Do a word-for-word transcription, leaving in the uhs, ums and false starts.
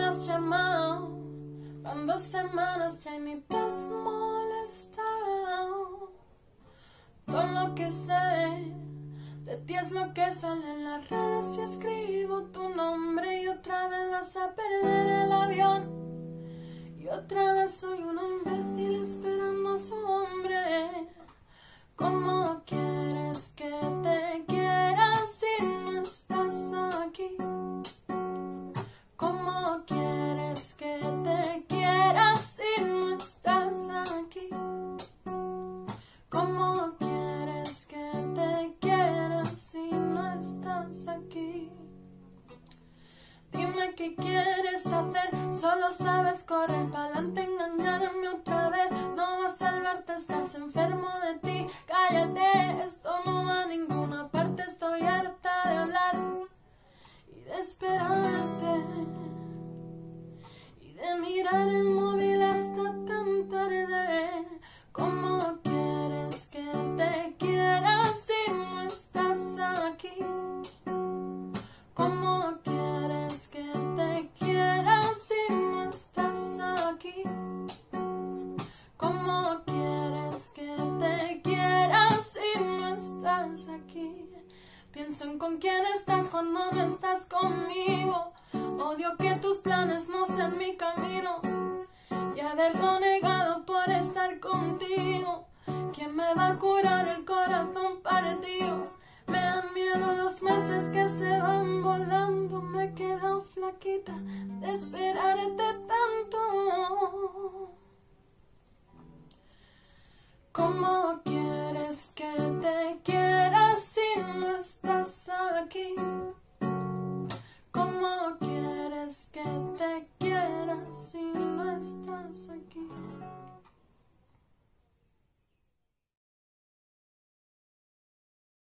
me has llamado, van dos semanas ya ni te has molestado. Todo lo que sé de ti es lo que sale en las redes. Si escribo tu nombre y otra vez vas a perder el avión, y otra vez soy una imbécil esperando a su hombre. ¿Cómo quieres que te quiera si no estás aquí? ¿Cómo quieres que te quiera si no estás aquí? ¿Cómo quieres que te quiera si no estás aquí? Dime qué quieres hacer, solo sabes correr pa'lante, engañarme otra vez. No vas a salvarte, estás enfermo de ti, cállate, esto no va a ninguna parte. Estoy harta de hablar y de esperarte y de mirar el móvil hasta tan tarde. ¿Cómo quieres que te quiera si no estás aquí? ¿Cómo quieres que te quiera si no estás aquí? ¿Cómo quieres que te quiera si no estás aquí? Pienso en con quién estás cuando no estás conmigo. Odio que tus planes no sean mi camino y haberlo negado por estar contigo. ¿Quién me va a curar el corazón partido? Me dan miedo los meses que se van volando. Me he quedado flaquita de esperarte tanto. ¿Cómo quieres que te quiera si no estás aquí? ¿Cómo quieres que te quiera si no estás aquí?